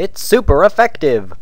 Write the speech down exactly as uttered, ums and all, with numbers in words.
It's super effective!